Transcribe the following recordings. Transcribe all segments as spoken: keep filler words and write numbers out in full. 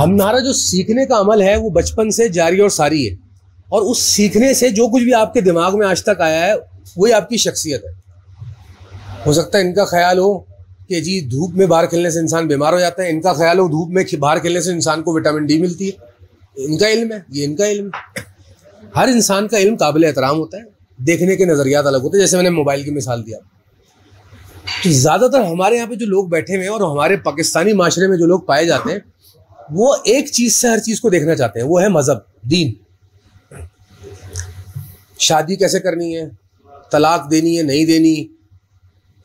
हमारा जो सीखने का अमल है वो बचपन से जारी और सारी है, और उस सीखने से जो कुछ भी आपके दिमाग में आज तक आया है वही आपकी शख्सियत है। हो सकता है इनका ख्याल हो कि जी धूप में बाहर खेलने से इंसान बीमार हो जाता है, इनका ख्याल हो धूप में बाहर खेलने से इंसान को विटामिन डी मिलती है। इनका इल्म है, ये इनका इल्म है। हर इंसान का इल्म काबिल एहतराम होता है, देखने के नज़रियात अलग होते हैं। जैसे मैंने मोबाइल की मिसाल दिया, तो ज़्यादातर हमारे यहाँ पे जो लोग बैठे हुए हैं और हमारे पाकिस्तानी माशरे में जो लोग पाए जाते हैं वो एक चीज़ से हर चीज़ को देखना चाहते हैं, वो है मज़हब, दीन। शादी कैसे करनी है, तलाक देनी है नहीं देनी,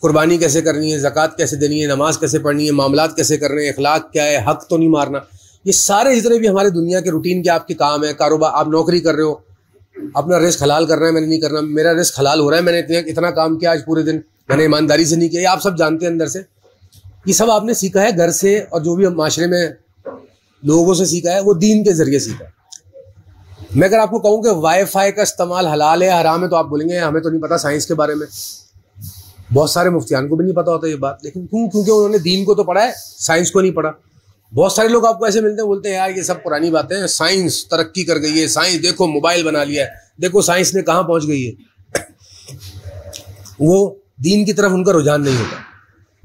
कुर्बानी कैसे करनी है, ज़कात कैसे देनी है, नमाज कैसे पढ़नी है, मामलात कैसे करने हैं, अखलाक क्या है, हक़ तो नहीं मारना, ये सारे जितने भी हमारे दुनिया के रूटीन के आपके काम हैं। कारोबार, आप नौकरी कर रहे हो, अपना रिस्क हलाल करना है मैंने नहीं करना, मेरा रिस्क हलाल हो रहा है, मैंने इतने इतना काम किया आज पूरे दिन, मैंने ईमानदारी से नहीं किया, आप सब जानते हैं अंदर से। ये सब आपने सीखा है घर से, और जो भी हम माशरे में लोगों से सीखा है वो दीन के ज़रिए सीखा है। मैं अगर आपको कहूँ कि वाईफाई का इस्तेमाल हलाल है हराम है, तो आप बोलेंगे हमें तो नहीं पता साइंस के बारे में। बहुत सारे मुफ्तियान को भी नहीं पता होता ये बात, लेकिन क्यों? क्योंकि उन्होंने दीन को तो पढ़ा है, साइंस को नहीं पढ़ा। बहुत सारे लोग आपको ऐसे मिलते हैं, बोलते हैं यार ये सब पुरानी बातें हैं, साइंस तरक्की कर गई है, साइंस देखो मोबाइल बना लिया है, देखो साइंस ने कहाँ पहुँच गई है। वो दीन की तरफ उनका रुझान नहीं होता।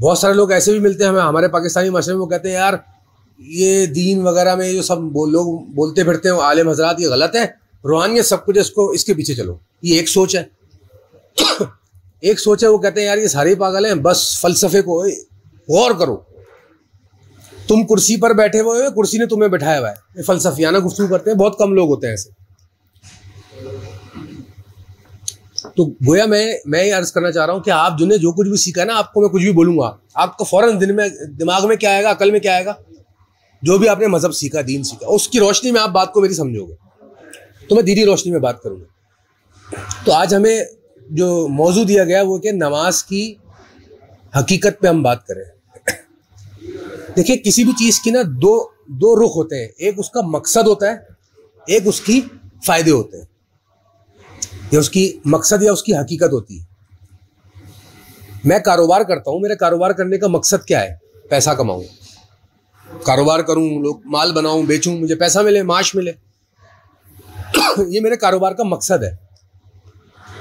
बहुत सारे लोग ऐसे भी मिलते हैं हमें हमारे पाकिस्तानी माशरे में, वो कहते हैं यार ये दीन वगैरह में जो सब बोल लोग बोलते फिरते हैं आलिम हजरात, ये गलत है, रूहानियत सब कुछ, इसको इसके पीछे चलो। ये एक सोच है एक सोच है वो कहते हैं यार ये सारे पागल हैं, बस फ़लसफ़े को गौर करो, तुम कुर्सी पर बैठे हुए हो, कुर्सी ने तुम्हें बिठाया हुआ है। फलसफियाना गुफ्तगू करते हैं, बहुत कम लोग होते हैं ऐसे। तो गोया मैं मैं ये अर्ज़ करना चाह रहा हूँ कि आप जिन्हें जो कुछ भी सीखा ना, आपको मैं कुछ भी बोलूँगा, आपका फ़ौरन दिन में दिमाग में क्या आएगा, अकल में क्या आएगा, जो भी आपने मज़हब सीखा, दीन सीखा, उसकी रोशनी में आप बात को मेरी समझोगे, तो मैं धीरे रोशनी में बात करूँगा। तो आज हमें जो मौजू दिया गया वो कि नमाज की हकीकत पर हम बात करें। देखिए किसी भी चीज़ की ना दो दो रुख होते हैं, एक उसका मकसद होता है, एक उसकी फ़ायदे होते हैं, या उसकी मकसद या उसकी हकीकत होती है। मैं कारोबार करता हूँ, मेरे कारोबार करने का मकसद क्या है? पैसा कमाऊँ, कारोबार करूँ, लोग माल बनाऊँ, बेचूँ, मुझे पैसा मिले, माश मिले, ये मेरे कारोबार का मकसद है।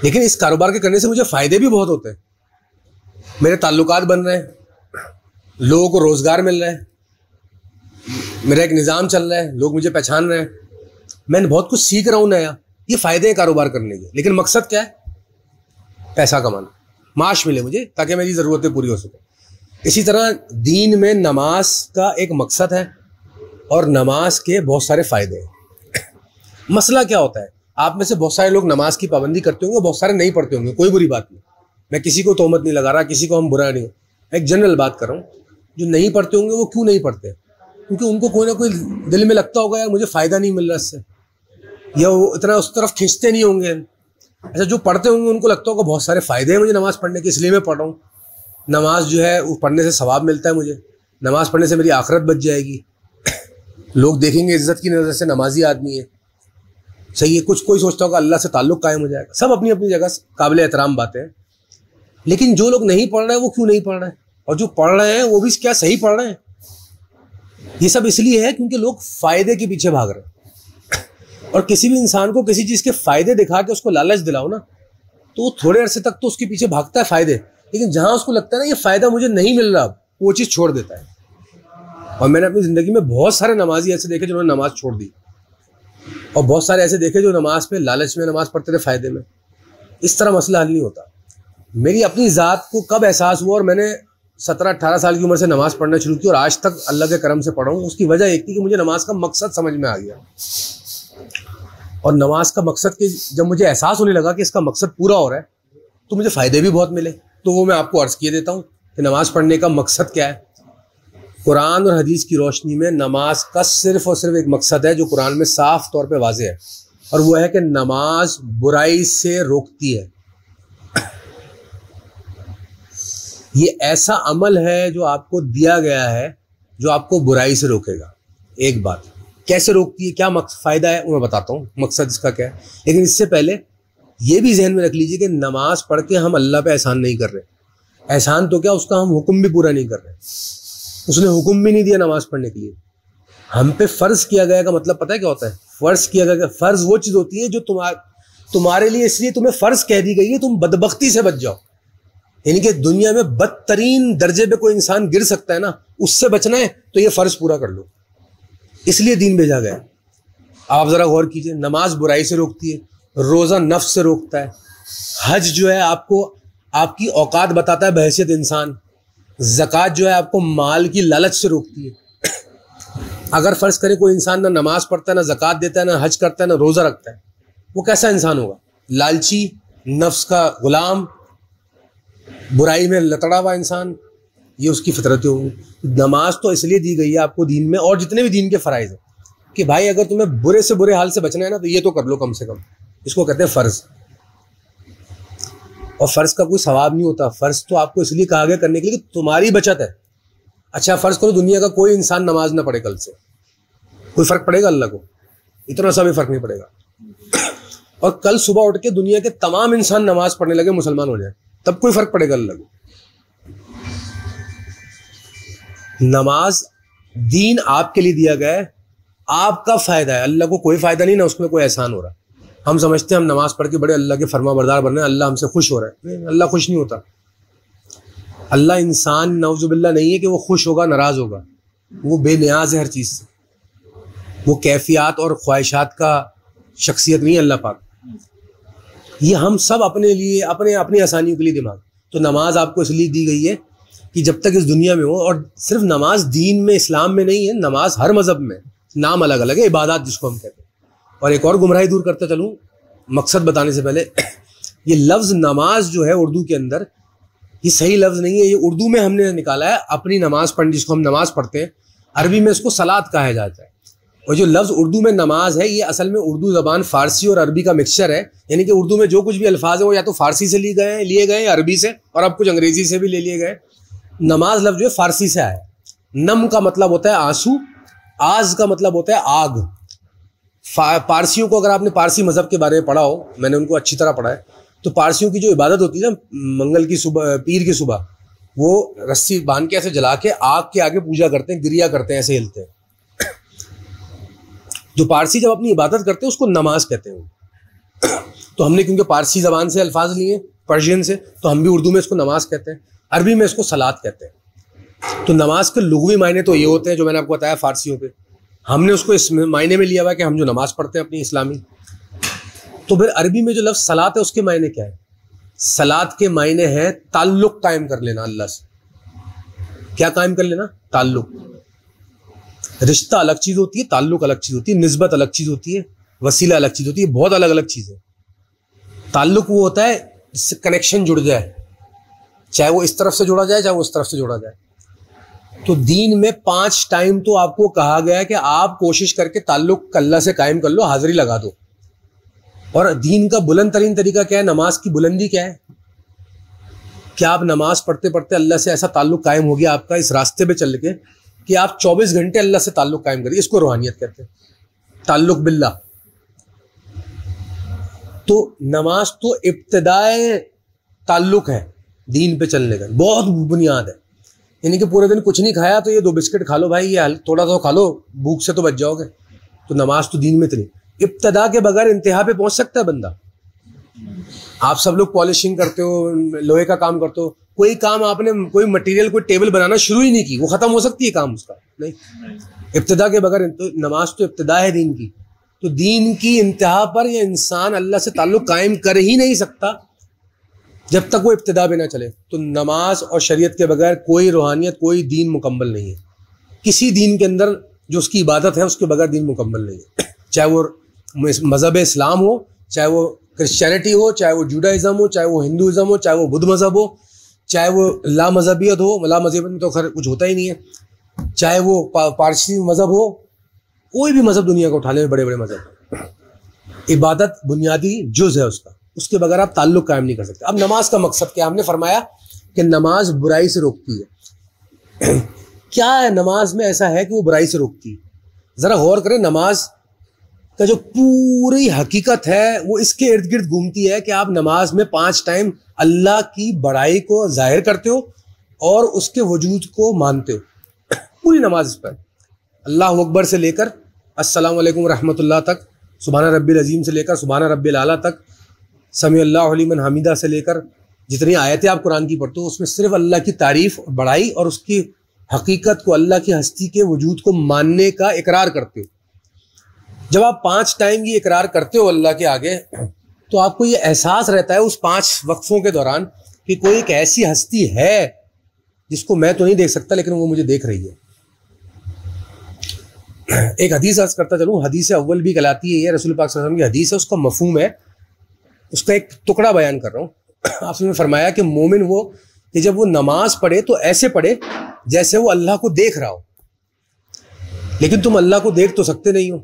लेकिन इस कारोबार के करने से मुझे फ़ायदे भी बहुत होते हैं, मेरे ताल्लुकात बन रहे हैं, लोगों को रोज़गार मिल रहा है, मेरा एक निज़ाम चल रहा है, लोग मुझे पहचान रहे हैं, मैंने बहुत कुछ सीख रहा हूँ नया। ये फ़ायदे हैं कारोबार करने के, लेकिन मकसद क्या है? पैसा कमाना, माश मिले मुझे ताकि मेरी ज़रूरतें पूरी हो सकें। इसी तरह दीन में नमाज का एक मकसद है और नमाज के बहुत सारे फ़ायदे हैं। मसला क्या होता है? आप में से बहुत सारे लोग नमाज की पाबंदी करते होंगे, बहुत सारे नहीं पढ़ते होंगे, कोई बुरी बात नहीं, मैं किसी को तोहमत नहीं लगा रहा, किसी को हम बुरा नहीं, मैं एक जनरल बात कर रहा हूँ। जो नहीं पढ़ते होंगे वो क्यों नहीं पढ़ते? क्योंकि उनको कोई ना कोई दिल में लगता होगा यार मुझे फ़ायदा नहीं मिल रहा इससे, या वो इतना उस तरफ खींचते नहीं होंगे। अच्छा, जो पढ़ते होंगे उनको लगता होगा बहुत सारे फ़ायदे हैं मुझे नमाज़ पढ़ने के, इसलिए मैं पढ़ रहा हूँ, नमाज जो है वो पढ़ने से सवाब मिलता है मुझे, नमाज़ पढ़ने से मेरी आखिरत बच जाएगी, लोग देखेंगे इज़्ज़त की नज़र से नमाजी आदमी है, सही है। कुछ कोई सोचता होगा अल्लाह से ताल्लुक़ कायम हो जाएगा। सब अपनी अपनी जगह काबिल एहतराम बातें हैं, लेकिन जो लोग नहीं पढ़ रहे हैं वो क्यों नहीं पढ़ रहे हैं, और जो पढ़ रहे हैं वो भी क्या सही पढ़ रहे हैं? ये सब इसलिए है क्योंकि लोग फ़ायदे के पीछे भाग रहे हैं। और किसी भी इंसान को किसी चीज़ के फ़ायदे दिखा के उसको लालच दिलाओ ना, तो वो थोड़े अरसे तक तो उसके पीछे भागता है फ़ायदे, लेकिन जहाँ उसको लगता है ना ये फ़ायदा मुझे नहीं मिल रहा, वो चीज़ छोड़ देता है। और मैंने अपनी ज़िंदगी में बहुत सारे नमाजी ऐसे देखे जिन्होंने नमाज़ छोड़ दी, और बहुत सारे ऐसे देखे जो नमाज में लालच में नमाज़ पढ़ते रहे फ़ायदे में। इस तरह मसला हल नहीं होता। मेरी अपनी ज़ात को कब एहसास हुआ और मैंने सत्रह अट्ठारह साल की उम्र से नमाज़ पढ़ना शुरू की और आज तक अल्लाह के करम से पढ़ा हूँ, उसकी वजह एक थी कि मुझे नमाज का मकसद समझ में आ गया। और नमाज का मकसद के जब मुझे एहसास होने लगा कि इसका मकसद पूरा हो रहा है, तो मुझे फ़ायदे भी बहुत मिले। तो वो मैं आपको अर्ज़ किए देता हूँ कि नमाज़ पढ़ने का मकसद क्या है। कुरान और हदीस की रोशनी में नमाज का सिर्फ़ और सिर्फ एक मकसद है जो कुरान में साफ तौर पर वाज़ेह है, और वह है कि नमाज बुराई से रोकती है। ये ऐसा अमल है जो आपको दिया गया है जो आपको बुराई से रोकेगा। एक बात, कैसे रोकती है, क्या फ़ायदा है, वो मैं बताता हूँ, मकसद इसका क्या है। लेकिन इससे पहले ये भी जहन में रख लीजिए कि नमाज पढ़ के हम अल्लाह पे एहसान नहीं कर रहे, एहसान तो क्या उसका हम हुक्म भी पूरा नहीं कर रहे, उसने हुक्म भी नहीं दिया नमाज़ पढ़ने के लिए। हम पे फ़र्ज़ किया गया का मतलब पता है क्या होता है? फ़र्ज़ किया गया, फ़र्ज़ वो चीज़ होती है जो तुम्हारे तुम्हारे लिए इसलिए तुम्हें फ़र्ज़ कह दी गई है तुम बदबख्ती से बच जाओ। यानी कि दुनिया में बदतरीन दर्जे पे कोई इंसान गिर सकता है ना, उससे बचना है तो ये फ़र्ज़ पूरा कर लो, इसलिए दीन भेजा गया। आप ज़रा गौर कीजिए, नमाज बुराई से रोकती है, रोज़ा नफ्स से रोकता है, हज जो है आपको आपकी औकात बताता है बहैसियत इंसान, ज़कात जो है आपको माल की लालच से रोकती है। अगर फ़र्ज करे कोई इंसान ना नमाज पढ़ता है, ना ज़कात देता है, ना हज करता है, ना रोज़ा रखता है, वो कैसा इंसान होगा? लालची, नफ्स का ग़ुलाम, बुराई में लतड़ा हुआ इंसान, ये उसकी फितरतें होंगी। नमाज तो इसलिए दी गई है आपको दीन में, और जितने भी दीन के फ़राइज़ हैं, कि भाई अगर तुम्हें बुरे से बुरे हाल से बचना है ना तो ये तो कर लो कम से कम। इसको कहते हैं फ़र्ज़। और फ़र्ज़ का कोई सवाब नहीं होता, फ़र्ज़ तो आपको इसलिए कहा गया करने के लिए कि तुम्हारी बचत है। अच्छा फ़र्ज़ करो दुनिया का कोई इंसान नमाज ना पढ़े, कल से कोई फ़र्क पड़ेगा अल्लाह को? इतना सा भी फ़र्क नहीं पड़ेगा। और कल सुबह उठ के दुनिया के तमाम इंसान नमाज पढ़ने लगे, मुसलमान हो जाए, तब कोई फ़र्क पड़ेगा अल्लाह को? नमाज दीन आपके लिए दिया गया है, आपका फ़ायदा है, अल्लाह को कोई फ़ायदा नहीं ना उसमें कोई एहसान हो रहा। हम समझते हैं हम नमाज पढ़ के बड़े अल्लाह के फरमा बरदार बन रहे हैं, अल्लाह हमसे खुश हो रहा है। अल्लाह खुश नहीं होता, अल्लाह इंसान नौजुबिल्ला नहीं है कि वो खुश होगा, नाराज़ होगा, वो बेनियाज है हर चीज़ से, वो कैफियत और ख्वाहिशात का शख्सियत नहीं है अल्लाह पाक। ये हम सब अपने लिए, अपने अपनी आसानियों के लिए दिमाग। तो नमाज आपको इसलिए दी गई है कि जब तक इस दुनिया में हो, और सिर्फ नमाज दीन में, इस्लाम में नहीं है, नमाज हर मज़हब में, नाम अलग अलग है, इबादत जिसको हम कहते हैं। और एक और गुमराही दूर करते चलूँ मकसद बताने से पहले, ये लफ्ज़ नमाज जो है उर्दू के अंदर ये सही लफ्ज़ नहीं है, ये उर्दू में हमने निकाला है अपनी नमाज पढ़ने, जिसको हम नमाज पढ़ते हैं। अरबी में इसको सलात कहा जाता है, और जो लफ्ज़ उर्दू में नमाज है ये असल में उर्दू ज़बान फ़ारसी और अरबी का मिक्सचर है। यानी कि उर्दू में जो कुछ भी अल्फाज है वो या तो फ़ारसी से लिए गए हैं लिए गए या अरबी से, और अब कुछ अंग्रेज़ी से भी ले लिए गए। नमाज लफ्ज़ जो है फ़ारसी से आया है। नम का मतलब होता है आंसू, आज का मतलब होता है आग। पारसियों को, अगर आपने पारसी मज़हब के बारे में पढ़ा हो, मैंने उनको अच्छी तरह पढ़ा है, तो पारसियों की जो इबादत होती है ना मंगल की सुबह, पीर की सुबह, वो रस्सी बांध के ऐसे जला के आग के आगे पूजा करते हैं, गिरिया करते हैं, ऐसे हिलते हैं। जो पारसी जब अपनी इबादत करते हैं उसको नमाज कहते हैं। तो हमने क्योंकि पारसी ज़बान से अल्फाज लिए, पर्शियन से, तो हम भी उर्दू में इसको नमाज कहते हैं, अरबी में इसको सलात कहते हैं। तो नमाज के लुग़वी मायने तो ये होते हैं जो मैंने आपको बताया फ़ारसियों के, हमने उसको इस मायने में लिया हुआ कि हम जो नमाज पढ़ते हैं अपनी इस्लामी। तो फिर अरबी में जो लफ्ज़ सलात है उसके मायने क्या है? सलात के मायने हैं ताल्लुक़ कायम कर लेना अल्लाह से। क्या कायम कर लेना? ताल्लुक़। रिश्ता अलग चीज़ होती है, ताल्लुक़ अलग चीज़ होती है, निस्बत अलग चीज़ होती है, वसीला अलग चीज़ होती है, बहुत अलग अलग चीज़ है। ताल्लुक़ वो होता है जिससे कनेक्शन जुड़ जाए, चाहे वो इस तरफ से जुड़ा जाए, चाहे वो उस तरफ से जोड़ा जाए। तो दीन में पाँच टाइम तो आपको कहा गया है कि आप कोशिश करके ताल्लुक़ अल्लाह से कायम कर लो, हाज़िरी लगा दो। और दीन का बुलंद तरीन तरीका क्या है? नमाज की बुलंदी क्या है? क्या आप नमाज पढ़ते पढ़ते अल्लाह से ऐसा ताल्लुक़ कायम हो गया आपका इस रास्ते पे चल के कि आप चौबीस घंटे अल्लाह से ताल्लुक़ कायम करिए? इसको रूहानियत कहते हैं, ताल्लुक़ बिल्ला। तो नमाज तो इब्तदाए ताल्लुक़ है दीन पे चलने का, बहुत बुनियाद है। यानी कि पूरे दिन कुछ नहीं खाया तो ये दो बिस्किट खा लो भाई, ये थोड़ा सा खा लो, भूख से तो बच जाओगे। तो नमाज तो दीन में इतनी इब्तदा के बगैर इंतहा पे पहुंच सकता है बंदा। आप सब लोग पॉलिशिंग करते हो, लोहे का काम करते हो, कोई काम आपने, कोई मटेरियल, कोई टेबल बनाना शुरू ही नहीं की, वो ख़त्म हो सकती है काम उसका? नहीं, इब्तदा के बगैर। तो नमाज तो इब्तदा है दीन की, तो दीन की इंतहा पर यह इंसान अल्लाह से ताल्लुक़ कायम कर ही नहीं सकता जब तक वो इब्तदा पे ना चले। तो नमाज और शरीयत के बगैर कोई रूहानियत, कोई दीन मुकम्मल नहीं है। किसी दीन के अंदर जो उसकी इबादत है उसके बगैर दीन मुकम्मल नहीं है, चाहे वो मज़हब इस्लाम हो, चाहे वो क्रिश्चियनिटी हो, चाहे वो जुडाइज़म हो, चाहे वो हिंदूज़म हो, चाहे वो बुद्ध मज़हब हो, चाहे वो ला मज़हबियत हो, ला मज़हबियत में तो खैर कुछ होता ही नहीं है, चाहे वो पारसी मज़हब हो, कोई भी मज़हब दुनिया को उठा ले, बड़े बड़े मज़हब। इबादत बुनियादी जुज़ है उसका, उसके बगैर आप ताल्लुक़ कायम नहीं कर सकते। अब नमाज का मकसद क्या? हमने फरमाया कि नमाज बुराई से रोकती है। क्या है नमाज में ऐसा है कि वो बुराई से रोकती है? ज़रा गौर करें, नमाज का जो पूरी हकीकत है वो इसके इर्द गिर्द घूमती है कि आप नमाज में पांच टाइम अल्लाह की बड़ाई को जाहिर करते हो और उसके वजूद को मानते हो। पूरी नमाज इस पर अल्लाह अकबर से लेकर अस्सलाम वालेकुम रहमतुल्लाह तक, सुबहाना रब्बिल अजीम से लेकर सुबहाना रब्बिल आला तक, समी अल्लाहु लिमन हमीदा से लेकर जितनी आयतें आप कुरान की पढ़ते हो उसमें सिर्फ अल्लाह की तारीफ़ बढ़ाई और उसकी हकीकत को, अल्लाह की हस्ती के वजूद को मानने का इकरार करते हो। जब आप पाँच टाइम ये इकरार करते हो अल्लाह के आगे, तो आपको ये एहसास रहता है उस पाँच वक्फ़ों के दौरान कि कोई एक ऐसी हस्ती है जिसको मैं तो नहीं देख सकता लेकिन वो मुझे देख रही है। एक हदीस अर्ज करता चलूँ, हदीस अव्वल भी कहलाती है, यह रसूल पाक सल्लल्लाहु अलैहि वसल्लम की हदीस है, उसका मफहूम है, उसका एक टुकड़ा बयान कर रहा हूँ। आपने फरमाया कि मोमिन वो कि जब वो नमाज पढ़े तो ऐसे पढ़े जैसे वो अल्लाह को देख रहा हो, लेकिन तुम अल्लाह को देख तो सकते नहीं हो,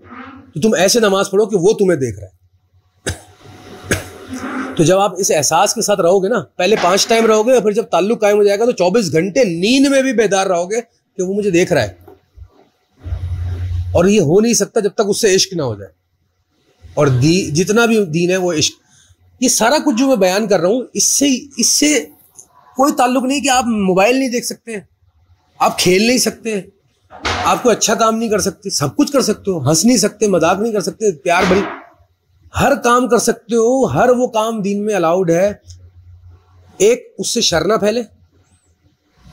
तो तुम ऐसे नमाज पढ़ो कि वो तुम्हें देख रहा है। तो जब आप इस एहसास के साथ रहोगे ना, पहले पांच टाइम रहोगे और फिर जब ताल्लुक कायम हो जाएगा तो चौबीस घंटे नींद में भी बेदार रहोगे कि वो मुझे देख रहा है। और ये हो नहीं सकता जब तक उससे इश्क ना हो जाए। और दी जितना भी दीन है वो इश्क, ये सारा कुछ जो मैं बयान कर रहा हूँ इससे इससे कोई ताल्लुक नहीं कि आप मोबाइल नहीं देख सकते हैं, आप खेल नहीं सकते हैं, आप कोई अच्छा काम नहीं कर सकते, सब कुछ कर सकते हो, हंस नहीं सकते, मजाक नहीं कर सकते, प्यार भरी हर काम कर सकते हो, हर वो काम दीन में अलाउड है। एक, उससे शर ना फैले,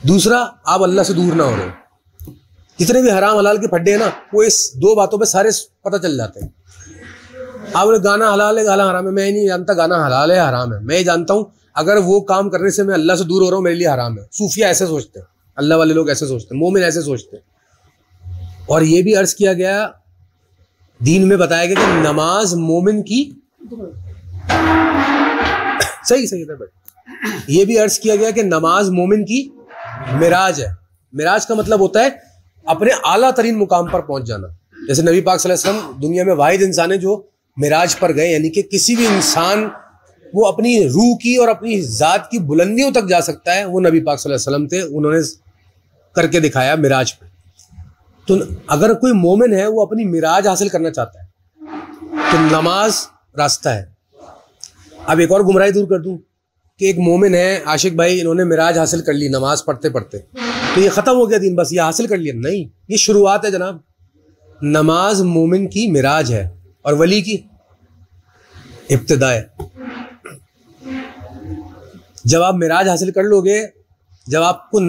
दूसरा आप अल्लाह से दूर ना हो रहे हो। जितने भी हराम हलाल के फड्डे हैं ना वो इस दो बातों पे सारे पता चल जाते हैं। आप बोले गाना हलाल है गाना हराम है, मैं नहीं जानता गाना हलाल है हराम है, मैं ये जानता हूँ अगर वो काम करने से मैं अल्लाह से दूर हो रहा हूँ मेरे लिए हराम है। सूफिया ऐसे सोचते हैं, अल्लाह वाले लोग ऐसे सोचते हैं, मोमिन ऐसे सोचते हैं। और ये भी अर्ज़ किया गया, दीन में बताया गया कि नमाज मोमिन की सही सही था बट ये भी अर्ज़ किया गया कि नमाज मोमिन की मिराज है। मिराज का मतलब होता है अपने आला तरीन मुकाम पर पहुंच जाना। जैसे नबी पाक सल्लल्लाहु अलैहि वसल्लम दुनिया में वाहिद इंसान है जो मिराज पर गए, यानी कि किसी भी इंसान वो अपनी रूह की और अपनी ज़ात की बुलंदियों तक जा सकता है, वो नबी पाक सल्लल्लाहु अलैहि वसल्लम थे, उन्होंने करके दिखाया मिराज पर। तो अगर कोई मोमिन है वो अपनी मिराज हासिल करना चाहता है तो नमाज रास्ता है। अब एक और गुमराही दूर कर दूँ कि एक मोमिन है आशिक भाई, इन्होंने मिराज हासिल कर ली नमाज पढ़ते पढ़ते, तो ये ख़त्म हो गया दिन, बस ये हासिल कर लिया, नहीं, ये शुरुआत है जनाब। नमाज मोमिन की मिराज है और वली की इब्तिदा है। जब आप मिराज हासिल कर लोगे, जब आपको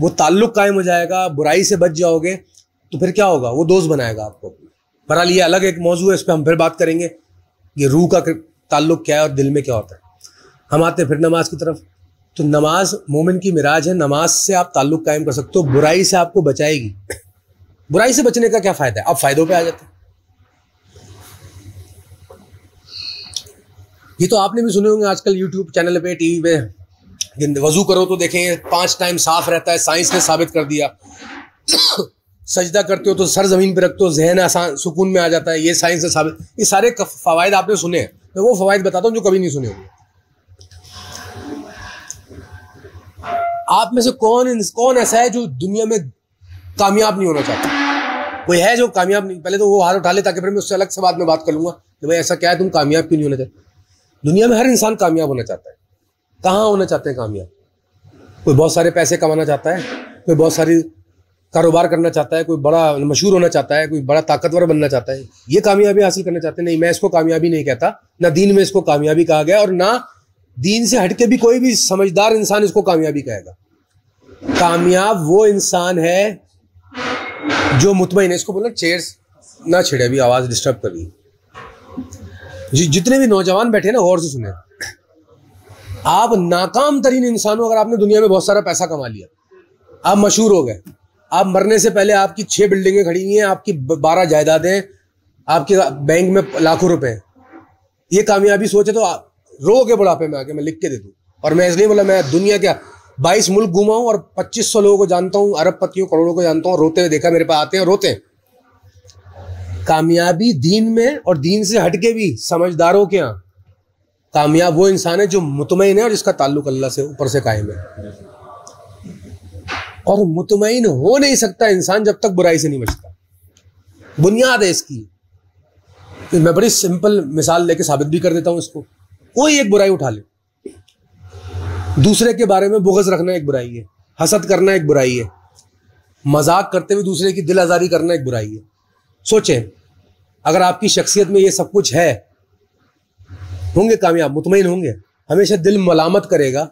वो ताल्लुक कायम हो जाएगा, बुराई से बच जाओगे, तो फिर क्या होगा, वो दोस्त बनाएगा आपको। बहरहाल ये अलग एक मौजू है, इस पर हम फिर बात करेंगे कि रूह का ताल्लुक क्या है और दिल में क्या होता है। हम आते हैं फिर नमाज की तरफ। तो नमाज मोमिन की मिराज है, नमाज से आप ताल्लुक कायम कर सकते हो, बुराई से आपको बचाएगी। बुराई से बचने का क्या फ़ायदा है, आप फ़ायदों पर आ जाते हैं। ये तो आपने भी सुने होंगे आजकल यूट्यूब चैनल पे, टीवी पे, वजू करो तो देखें पांच टाइम साफ रहता है, साइंस ने साबित कर दिया। सजदा करते हो तो सर जमीन पे रखते हो, जहन आसान सुकून में आ जाता है, ये साइंस ने साबित। ये सारे फ़वायद आपने सुने हैं, मैं वो फ़वायद बताता हूँ जो कभी नहीं सुने होंगे। आप में से कौन कौन ऐसा है जो दुनिया में कामयाब नहीं होना चाहता? कोई है जो कामयाब नहीं? पहले तो वो हाथ उठा ले ताकि फिर मैं उससे अलग से बाद में बात कर लूँगा कि भाई ऐसा क्या है तुम कामयाब क्यों नहीं होना चाहते। दुनिया में हर इंसान कामयाब होना चाहता है। कहाँ होना चाहते हैं कामयाब? कोई बहुत सारे पैसे कमाना चाहता है, कोई बहुत सारी कारोबार करना चाहता है, कोई बड़ा मशहूर होना चाहता है, कोई बड़ा ताकतवर बनना चाहता है, ये कामयाबी हासिल करना चाहते हैं। नहीं, मैं इसको कामयाबी नहीं कहता, ना दीन में इसको कामयाबी कहा गया और ना दीन से हटके भी कोई भी समझदार इंसान इसको कामयाबी कहेगा। कामयाब वो इंसान है जो मुतमईन है। इसको बोलना चेयर्स ना छिड़े, अभी आवाज़ डिस्टर्ब कर रही है। जितने भी नौजवान बैठे ना गौर से सुने, आप नाकाम तरीन इंसान हो। अगर आपने दुनिया में बहुत सारा पैसा कमा लिया, आप मशहूर हो गए, आप मरने से पहले आपकी छह बिल्डिंगें खड़ी हुई हैं, आपकी बारह जायदादें, आपके बैंक में लाखों रुपए, ये कामयाबी सोचे तो आप रोगे बुढ़ापे में आके, मैं लिख के दे दूँ। और मैं इसलिए बोला, मैं दुनिया क्या बाईस मुल्क घूमा हूँ और पच्चीस सौ लोगों को जानता हूँ, अरबपतियों करोड़ों को जानता हूँ, रोते हुए देखा, मेरे पास आते हैं रोते हैं। कामयाबी दीन में और दीन से हटके भी समझदारों के यहाँ कामयाब वो इंसान है जो मुतमईन है और जिसका ताल्लुक अल्लाह से ऊपर से कायम है। और मुतमईन हो नहीं सकता इंसान जब तक बुराई से नहीं बचता, बुनियाद है इसकी। मैं बड़ी सिंपल मिसाल लेके साबित भी कर देता हूँ इसको। कोई एक बुराई उठा ले, दूसरे के बारे में बुग़्ज़ रखना एक बुराई है, हसद करना एक बुराई है, मजाक करते हुए दूसरे की दिल आज़ारी करना एक बुराई है। सोचें, अगर आपकी शख्सियत में ये सब कुछ है, होंगे कामयाब, मुतमईन होंगे। हमेशा दिल मलामत करेगा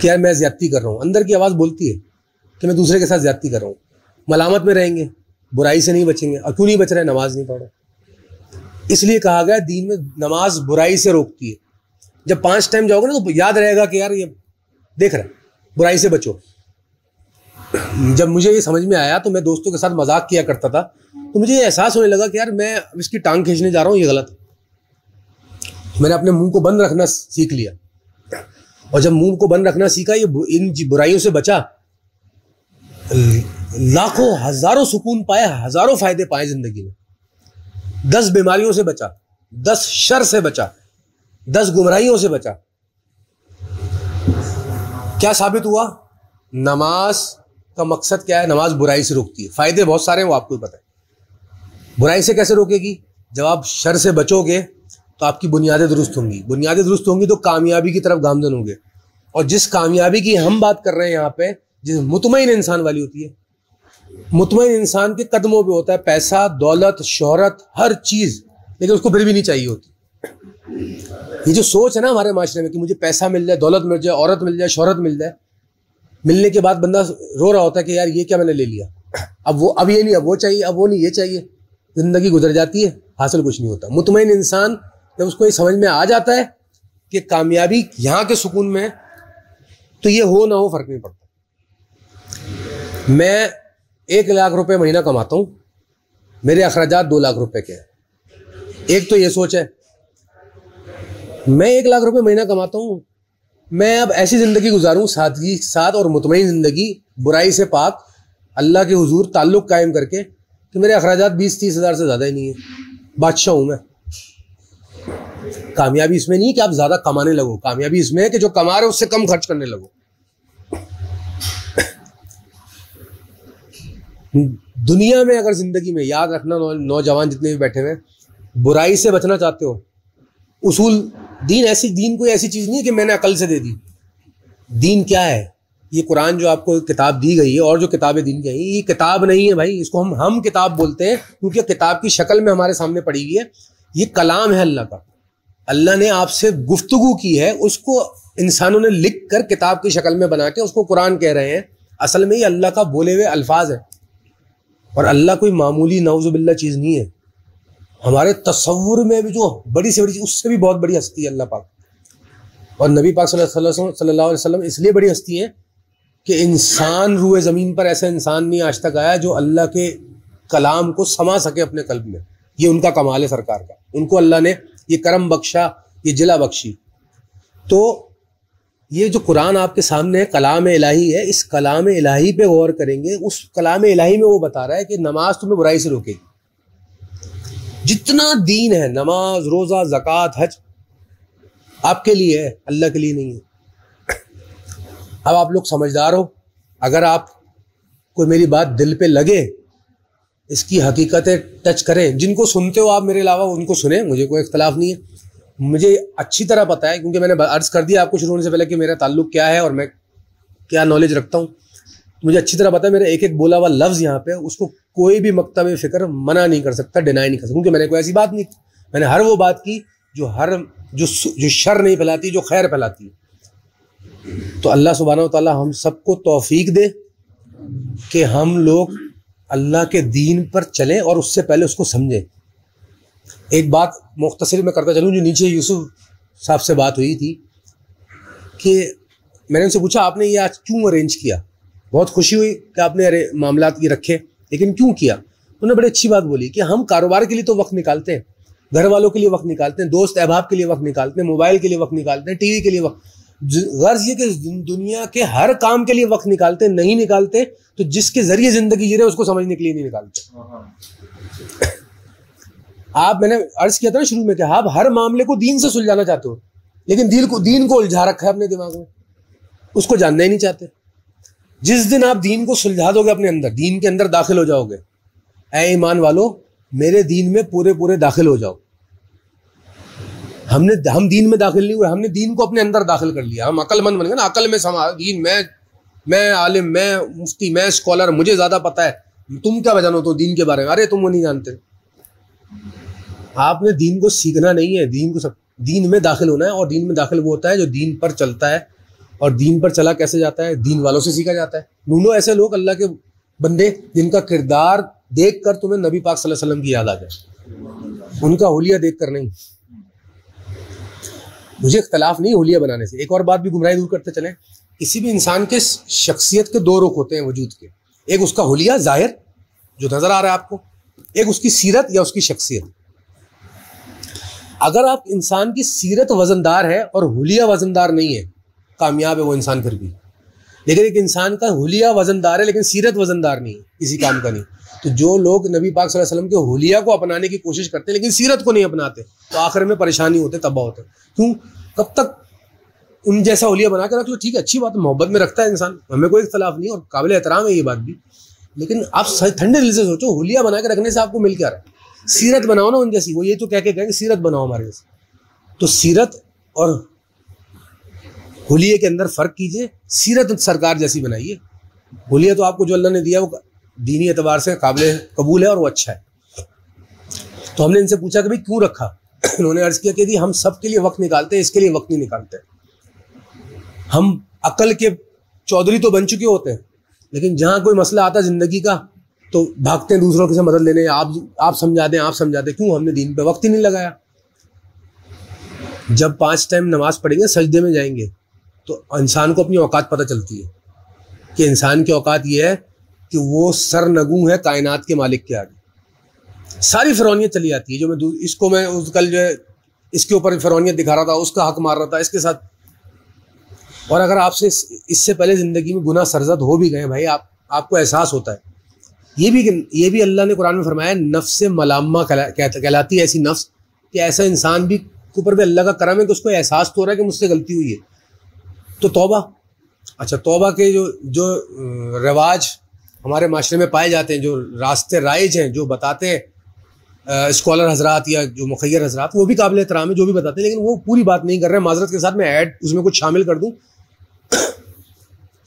कि यार मैं ज़्यादती कर रहा हूँ, अंदर की आवाज़ बोलती है कि मैं दूसरे के साथ ज़्यादती कर रहा हूँ। मलामत में रहेंगे, बुराई से नहीं बचेंगे। और क्यों नहीं बच रहे? नमाज नहीं पढ़ रहे। इसलिए कहा गया दीन में नमाज बुराई से रोकती है। जब पांच टाइम जाओगे ना तो याद रहेगा कि यार ये देख रहे, बुराई से बचो। जब मुझे ये समझ में आया तो मैं दोस्तों के साथ मजाक किया करता था, तो मुझे ये एहसास होने लगा कि यार मैं इसकी टांग खींचने जा रहा हूँ, ये गलत। मैंने अपने मुंह को बंद रखना सीख लिया, और जब मुंह को बंद रखना सीखा, ये इन बुराइयों से बचा, लाखों हजारों सुकून पाए, हजारों फायदे पाए जिंदगी में। दस बीमारियों से बचा, दस शर से बचा, दस गुमराहियों से बचा। क्या साबित हुआ? नमाज का मकसद क्या है? नमाज बुराई से रोकती है। फायदे बहुत सारे हैं, वो आपको पता है। बुराई से कैसे रोकेगी? जब आप शर से बचोगे तो आपकी बुनियादें दुरुस्त होंगी। बुनियादें दुरुस्त होंगी तो कामयाबी की तरफ गामजन होंगे। और जिस कामयाबी की हम बात कर रहे हैं यहाँ पे, जिस मुतमईन इंसान वाली होती है, मुतमईन इंसान के कदमों पे होता है पैसा, दौलत, शोहरत, हर चीज़, लेकिन उसको फिर भी नहीं चाहिए होती। ये जो सोच है ना हमारे माशरे में कि मुझे पैसा मिल जाए, दौलत मिल जाए, औरत मिल जाए, शोहरत मिल जाए, मिलने के बाद बंदा रो रहा होता है कि यार ये क्या मैंने ले लिया, अब वो अब ये नहीं, अब वो चाहिए, अब वो नहीं, ये चाहिए। ज़िंदगी गुजर जाती है, हासिल कुछ नहीं होता। मुतमईन इंसान जब उसको ये समझ में आ जाता है कि कामयाबी यहाँ के सुकून में है, तो ये हो ना हो फ़र्क नहीं पड़ता। मैं एक लाख रुपये महीना कमाता हूँ, मेरे अखराजात दो लाख रुपये के हैं। एक तो ये सोच है, मैं एक लाख रुपए महीना कमाता हूँ, मैं अब ऐसी ज़िंदगी गुजारूँ सादगी साथ और मुतमईन ज़िंदगी, बुराई से पाक, अल्लाह के हुजूर ताल्लुक़ कायम करके, कि मेरे अखराजात बीस तीस हज़ार से ज़्यादा ही नहीं है, बादशाह हूँ मैं। कामयाबी इसमें नहीं कि आप ज़्यादा कमाने लगो, कामयाबी इसमें है कि जो कमा रहे हो उससे कम खर्च करने लगो। दुनिया में अगर ज़िंदगी में याद रखना, नौजवान जितने भी बैठे हुए, बुराई से बचना चाहते हो, उसूल दीन, ऐसी दीन कोई ऐसी चीज़ नहीं है कि मैंने अकल से दे दी। दीन क्या है? ये कुरान जो आपको किताब दी गई है और जो किताबें दी गई हैं, ये किताब नहीं है भाई। इसको हम हम किताब बोलते हैं क्योंकि किताब की शक्ल में हमारे सामने पड़ी हुई है। ये कलाम है अल्लाह का। अल्लाह ने आपसे गुफ्तगू की है, उसको इंसानों ने लिख कर किताब की शक्ल में बना के उसको कुरान कह रहे हैं। असल में ये अल्लाह का बोले हुए अल्फाज है, और अल्लाह कोई मामूली नाउज़ुबिल्ला चीज़ नहीं है। हमारे तस्वुर में भी जो बड़ी से बड़ी चीज़, उससे भी बहुत बड़ी हस्ती है अल्लाह पाक। और नबी पाक सल्लल्लाहु अलैहि वसल्लम इसलिए बड़ी हस्ती है कि इंसान रूए ज़मीन पर ऐसा इंसान नहीं आज तक आया जो अल्लाह के कलाम को समा सके अपने कल्ब में। ये उनका कमाल है सरकार का। उनको अल्लाह ने ये करम बख्शा, ये जिला बख्शी। तो ये जो कुरान आपके सामने है, कलाम इलाही है। इस कलाम इलाही पे गौर करेंगे, उस कलाम इलाही में वो बता रहा है कि नमाज तुम्हें बुराई से रोकेगी। जितना दीन है, नमाज, रोज़ा, ज़कात, हज, आपके लिए है, अल्लाह के लिए नहीं है। अब आप लोग समझदार हो, अगर आप कोई मेरी बात दिल पे लगे, इसकी हकीकतें टच करें। जिनको सुनते हो आप मेरे अलावा, उनको सुने, मुझे कोई इख्तलाफ नहीं है। मुझे अच्छी तरह पता है क्योंकि मैंने अर्ज़ कर दिया आपको शुरू होने से पहले कि मेरा ताल्लुक़ क्या है और मैं क्या नॉलेज रखता हूँ। मुझे अच्छी तरह पता है मेरा एक एक बोला हुआ लफ्ज़ यहाँ पे, उसको कोई भी मकतब फ़िक्र मना नहीं कर सकता, डिनाई नहीं कर सकता, क्योंकि मैंने कोई ऐसी बात नहीं की। मैंने हर वो बात की जो हर जो जो शर नहीं फैलाती, जो खैर फैलाती है। तो अल्लाह सुब्हानहू व तआला हम सबको तौफीक दे कि हम लोग अल्लाह के दीन पर चलें और उससे पहले उसको समझें। एक बात मुख्तसर में करता चलूँ, जो नीचे यूसुफ साहब से बात हुई थी कि मैंने उनसे पूछा आपने ये आज क्यों अरेंज किया। बहुत खुशी हुई कि आपने अरे मामला ये रखे, लेकिन क्यों किया। उन्होंने बड़ी अच्छी बात बोली कि हम कारोबार के लिए तो वक्त निकालते हैं, घर वालों के लिए वक्त निकालते हैं, दोस्त अहबाब के लिए वक्त निकालते हैं, मोबाइल के लिए वक्त निकालते हैं, टी वी के लिए वक्त, गर्ज ये कि दुनिया के हर काम के लिए वक्त निकालते। नहीं निकालते तो जिसके जरिए जिंदगी जी रहे उसको समझने के लिए नहीं निकालते। आप, मैंने अर्ज किया था ना शुरू में कि आप हर मामले को दीन से सुलझाना चाहते हो, लेकिन दीन को दीन को उलझा रखा है अपने दिमाग में, उसको जानना ही नहीं चाहते। जिस दिन आप दीन को सुलझा दोगे, अपने अंदर दीन के अंदर दाखिल हो जाओगे, ऐ ईमान वालो मेरे दीन में पूरे पूरे दाखिल हो जाओ। हमने हम दीन में दाखिल नहीं हुए, हमने दीन को अपने अंदर दाखिल कर लिया। हम अक्लमंद बन गए ना, अकल में समा, दीन में मैं आलिम, मैं मुफ्ती, मैं स्कॉलर, मुझे ज़्यादा पता है, तुम क्या पहचानो तो दीन के बारे में? अरे तुम वो नहीं जानते। आपने दीन को सीखना नहीं है, दीन को सब दीन में दाखिल होना है। और दीन में दाखिल वो होता है जो दीन पर चलता है। और दीन पर चला कैसे जाता है? दीन वालों से सीखा जाता है। ढूंढो ऐसे लोग अल्लाह के बंदे जिनका किरदार देख कर तुम्हें नबी पाक सल्लल्लाहु अलैहि वसल्लम की याद आ जाए, उनका होलिया देख कर नहीं। मुझे इख्तलाफ नहीं होलिया बनाने से। एक और बात भी गुमराही दूर करते चले, किसी भी इंसान के शख्सियत के दो रुख होते हैं वजूद के। एक उसका होलिया जाहिर जो नजर आ रहा है आपको, एक उसकी सीरत या उसकी शख्सियत। अगर आप इंसान की सीरत वजनदार है और होलिया वजनदार नहीं है, कामयाब है वो इंसान फिर भी। लेकिन एक इंसान का होलिया वजनदार है लेकिन सीरत वजनदार नहीं है, किसी काम का नहीं। तो जो लोग नबी पाक सल्लल्लाहु अलैहि वसल्लम के होलिया को अपनाने की कोशिश करते हैं लेकिन सीरत को नहीं अपनाते, तो आखिर में परेशानी होते, तबाह होते। क्यों? कब तक उन जैसा होलिया बना के रख लो। ठीक है, अच्छी बात, मोहब्बत में रखता है इंसान, हमें कोई इख्तलाफ नहीं और काबिल एहतराम है ये बात भी। लेकिन आप ठंडे दिल से सोचो, होलिया बना के रखने से आपको मिल क्या रहा है? सीरत बनाओ ना उन जैसी। वो ये तो कह के कहेंगे सीरत बनाओ हमारे जैसी। तो सीरत और होलिया के अंदर फ़र्क कीजिए। सीरत सरकार जैसी बनाइए। होलिया तो आपको जो अल्लाह ने दिया वो दीनी एतबार से काबिल कबूल है और वो अच्छा है। तो हमने इनसे पूछा कि भाई क्यों रखा? उन्होंने अर्ज़ किया कि हम सब के लिए वक्त निकालते हैं, इसके लिए वक्त नहीं निकालते। हम अकल के चौधरी तो बन चुके होते हैं, लेकिन जहाँ कोई मसला आता है ज़िंदगी का तो भागते हैं दूसरों की मदद लेने। आप आप समझा दें, आप समझा दें। क्यों? हमने दीन पर वक्त ही नहीं लगाया। जब पाँच टाइम नमाज़ पढ़ेंगे, सजदे में जाएंगे, तो इंसान को अपनी औकात पता चलती है कि इंसान की औकात यह है कि वो सरनगू है कायनात के मालिक के आगे। सारी फिरौनियत चली जाती है। जो मैं इसको मैं उस कल जो है इसके ऊपर फिरौनियत दिखा रहा था, उसका हक मार रहा था इसके साथ। और अगर आपसे इससे पहले ज़िंदगी में गुनाह सरजद हो भी गए भाई, आप आपको एहसास होता है। ये भी ये भी अल्लाह ने कुरान में फरमाया, नफ्स मलामा कहलाती है ऐसी नफ्स, कि ऐसा इंसान भी के ऊपर भी अल्लाह का करम है कि उसको एहसास तो हो रहा है कि मुझसे गलती हुई है। तो तौबा, अच्छा तौबा के जो जो रिवाज हमारे माशरे में पाए जाते हैं, जो रास्ते राइज हैं, जो बताते हैं स्कॉलर हजरात या जो मुखैर हजरात, वो भी काबिल एहतराम है जो भी बताते हैं, लेकिन वो पूरी बात नहीं कर रहे हैं। माजरत के साथ मैं ऐड उसमें कुछ शामिल कर दूँ।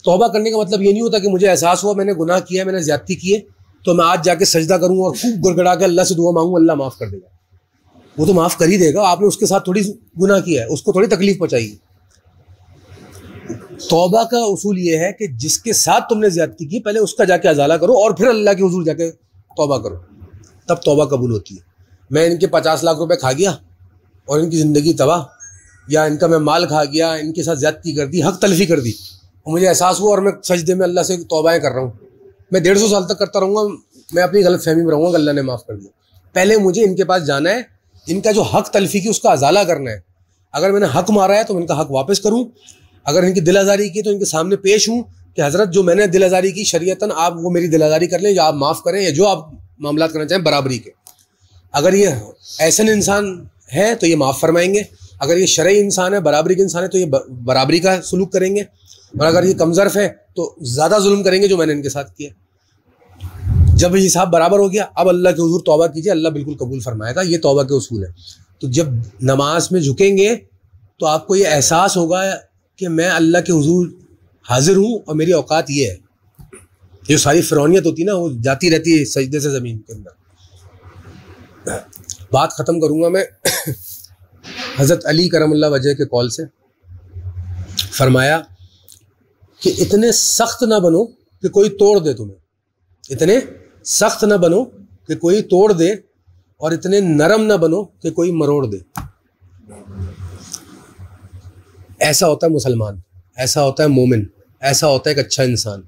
तौबा करने का मतलब ये नहीं होता कि मुझे एहसास हुआ मैंने गुनाह किया, मैंने ज्यादती की है, तो मैं आज जाके सजदा करूँ और खूब गुड़गड़ा के अल्लाह से दुआ मांगूँ, अल्लाह माफ़ कर देगा। वो तो माफ़ कर ही देगा। आपने उसके साथ थोड़ी गुनाह किया है, उसको थोड़ी तकलीफ पहुँचाई है। तौबा का उसूल ये है कि जिसके साथ तुमने ज्यादती की, पहले उसका जाके अजाला करो और फिर अल्लाह के हुजूर जाके तौबा करो, तब तौबा कबूल होती है। मैं इनके पचास लाख रुपए खा गया और इनकी ज़िंदगी तबाह, या इनका मैं माल खा गया, इनके साथ ज्यादती कर दी, हक तलफी कर दी, और मुझे एहसास हुआ और मैं सजदे में अल्लाह से तौबाएँ कर रहा हूँ। मैं डेढ़ सौ साल तक करता रहूँगा, मैं अपनी गलत फहमी में रहूँगा, अल्लाह ने माफ़ कर दिया। पहले मुझे इनके पास जाना है, इनका जो हक तलफी की उसका अजाला करना है। अगर मैंने हक मारा है तो मैं इनका हक वापस करूँ। अगर इनकी दिल आज़ारी की तो इनके सामने पेश हूँ कि हज़रत जो मैंने दिल आज़ारी की, शरीयतन आप वो मेरी दिल आज़ारी कर लें, या आप माफ़ करें, या जो आप मामला करना चाहें बराबरी के। अगर ये ऐसा इंसान है तो ये माफ़ फरमाएंगे, अगर ये शरई इंसान है, बराबरी के इंसान है, तो ये बराबरी का सलूक करेंगे, और अगर ये कमज़र्फ़ है तो ज़्यादा जुल्म करेंगे जो मैंने इनके साथ किया। जब ये हिसाब बराबर हो गया, अब अल्लाह के हुजूर तौबा कीजिए, अल्लाह बिल्कुल कबूल फरमाएगा। ये तौबा के उसूल है। तो जब नमाज में झुकेंगे तो आपको ये एहसास होगा कि मैं अल्लाह के हुजूर हाजिर हूँ और मेरी औकात ये है। जो सारी फिरौनियत होती है ना, वो जाती रहती है सजदे से ज़मीन के अंदर। बात ख़त्म करूँगा मैं हज़रत अली करमल्लाह वजह के कौल से। फरमाया कि इतने सख्त ना बनो कि कोई तोड़ दे तुम्हें, इतने सख्त ना बनो कि कोई तोड़ दे, और इतने नरम ना बनो कि कोई मरोड़ दे। ऐसा होता है मुसलमान, ऐसा होता है मोमिन, ऐसा होता है एक अच्छा इंसान।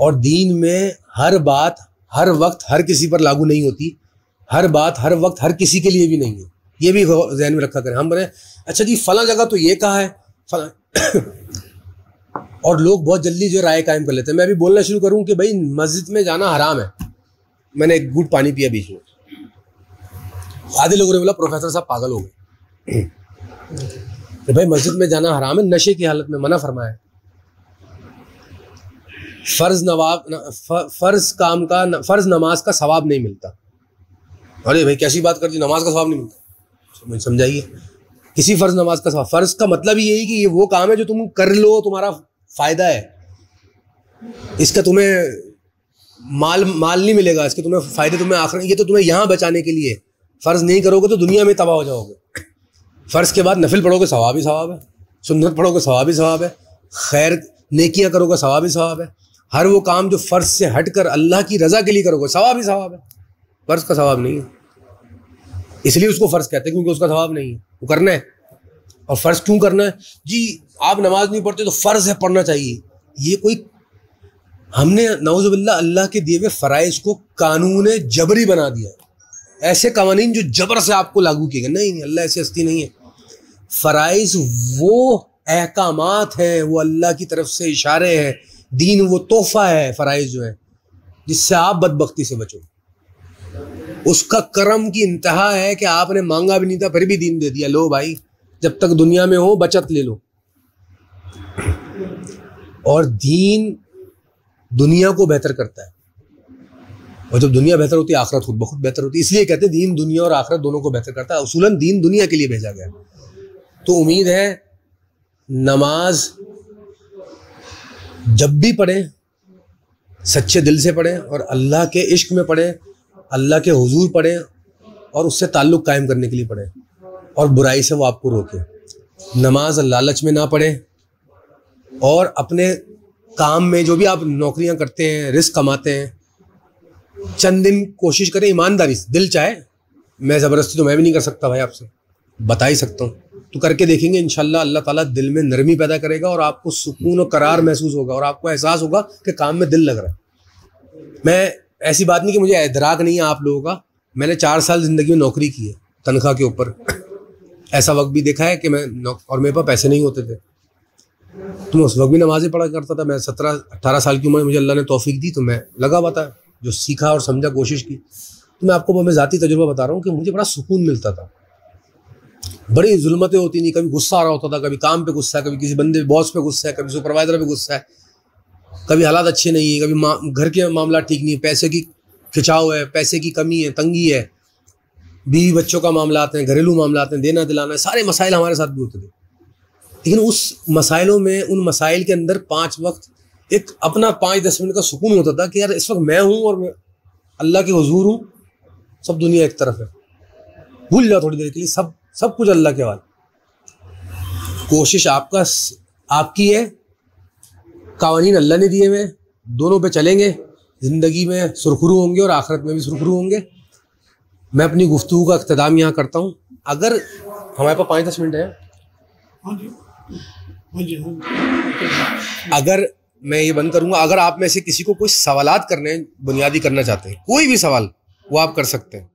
और दीन में हर बात हर वक्त हर किसी पर लागू नहीं होती, हर बात हर वक्त हर किसी के लिए भी नहीं है। ये भी ध्यान में रखा करें। हम बोले अच्छा जी फला जगह तो ये कहा है फला, और लोग बहुत जल्दी जो राय कायम कर लेते हैं। मैं अभी बोलना शुरू करूँ कि भाई मस्जिद में जाना हराम है, मैंने एक घूंट पानी पिया बीच में, आधे लोगों ने बोला प्रोफेसर साहब पागल हो गए तो भाई मस्जिद में जाना हराम है, नशे की हालत में मना फरमाया। फर्ज नवाब फर्ज काम का फर्ज नमाज का सवाब नहीं मिलता। अरे भाई कैसी बात कर दी, नमाज का सवाब नहीं मिलता? समझाइए, इसी फ़र्ज़ नमाज का सवाब। फ़र्ज़ का मतलब यही कि ये वो काम है जो तुम कर लो, तुम्हारा फ़ायदा है, इसका तुम्हें माल माल नहीं मिलेगा, इसके तुम्हें फ़ायदे तुम्हें आखिर, ये तो तुम्हें यहाँ बचाने के लिए। फ़र्ज़ नहीं करोगे तो दुनिया में तबाह हो जाओगे। फ़र्ज़ के बाद नफिल पढ़ोगे सवाब ही सवाब है, सुन्नत पढ़ोगे सवाब ही सवाब है, खैर नेकियाँ करोगे सवाब ही सवाब है। हर वो काम जो फ़र्ज़ से हट कर अल्लाह की रज़ा के लिए करोगे सवाब ही सवाब है। फ़र्ज़ का सवाब नहीं है, इसलिए उसको फ़र्ज़ कहते हैं क्योंकि उसका सवाब नहीं है, वो करना है। और फ़र्ज़ क्यों करना है? जी आप नमाज़ नहीं पढ़ते तो फ़र्ज़ है पढ़ना चाहिए, ये कोई हमने नऊज़ुबिल्लाह अल्लाह के दिए हुए फ़राइज़ को कानून जबरी बना दिया है। ऐसे कानून जो जबर से आपको लागू किए गए, नहीं नहीं, अल्लाह ऐसी हस्ती नहीं है। फ़राइज़ वो अहकामात हैं, वो अल्लाह की तरफ से इशारे हैं, दीन वो तोहफ़ा है फ़राइज़ जो है, जिससे आप बदबख्ती से बचो। उसका करम की इंतहा है कि आपने मांगा भी नहीं था फिर भी दीन दे दिया। लो भाई, जब तक दुनिया में हो बचत ले लो। और दीन दुनिया को बेहतर करता है, और जब दुनिया बेहतर होती है आखिरत खुद ब खुद बेहतर होती है। इसलिए कहते हैं दीन दुनिया और आखिरत दोनों को बेहतर करता है। उसूलन दीन दुनिया के लिए भेजा गया। तो उम्मीद है नमाज जब भी पढ़ें सच्चे दिल से पढ़ें, और अल्लाह के इश्क में पढ़ें, अल्लाह के हुजूर पढ़ें, और उससे ताल्लुक़ कायम करने के लिए पढ़ें, और बुराई से वो आपको रोके। नमाज लालच में ना पढ़ें, और अपने काम में जो भी आप नौकरियां करते हैं, रिस्क कमाते हैं, चंद दिन कोशिश करें ईमानदारी से, दिल चाहे। मैं ज़बरदस्ती तो मैं भी नहीं कर सकता भाई, आपसे बता ही सकता हूँ, तो करके देखेंगे इंशाल्लाह। अल्लाह ताला दिल में नरमी पैदा करेगा, और आपको सुकून और करार महसूस होगा, और आपको एहसास होगा कि काम में दिल लग रहा है। मैं ऐसी बात नहीं कि मुझे इदराक नहीं है आप लोगों का, मैंने चार साल ज़िंदगी में नौकरी की है तनख्वाह के ऊपर। ऐसा वक्त भी देखा है कि मैं और मेरे पास पैसे नहीं होते थे, तो मैं उस वक्त भी नमाज़ें पढ़ा करता था। मैं सत्रह अट्ठारह साल की उम्र में मुझे अल्लाह ने तौफीक दी, तो मैं लगा हुआ था, जो सीखा और समझा कोशिश की। तो मैं आपको मैं ज़ाती तजुर्बा बता रहा हूँ कि मुझे बड़ा सुकून मिलता था। बड़ी जुल्मतें होती नहीं, कभी गुस्सा आ रहा होता था, कभी काम पर गुस्सा है, कभी किसी बंदे बॉस पर गुस्सा है, कभी सुपरवाइज़र पर गुस्सा है, कभी हालात अच्छे नहीं है, कभी घर के मामला ठीक नहीं है, पैसे की खिंचाव है, पैसे की कमी है, तंगी है, बीवी बच्चों का मामला आते हैं, घरेलू मामला आते हैं, देना दिलाना है, सारे मसाइल हमारे साथ भी होते थे। लेकिन उस मसाइलों में, उन मसाइल के अंदर पाँच वक्त एक अपना पाँच दस मिनट का सुकून होता था कि यार इस वक्त मैं हूँ और मैं अल्लाह के हुजूर हूँ, सब दुनिया एक तरफ है, भूल जाओ थोड़ी देर के लिए सब सब कुछ अल्लाह के हवाले। कोशिश आपका आपकी है, कानून अल्लाह ने दिए हुए, दोनों पे चलेंगे, ज़िंदगी में सुरखरू होंगे और आखिरत में भी सुरखरू होंगे। मैं अपनी गुफ्तगू का अख्तिताम यहाँ करता हूँ। अगर हमारे पास पाँच दस मिनट हैं, अगर मैं ये बंद करूँगा, अगर आप में से किसी को कोई सवालात करने बुनियादी करना चाहते हैं, कोई भी सवाल वो आप कर सकते हैं।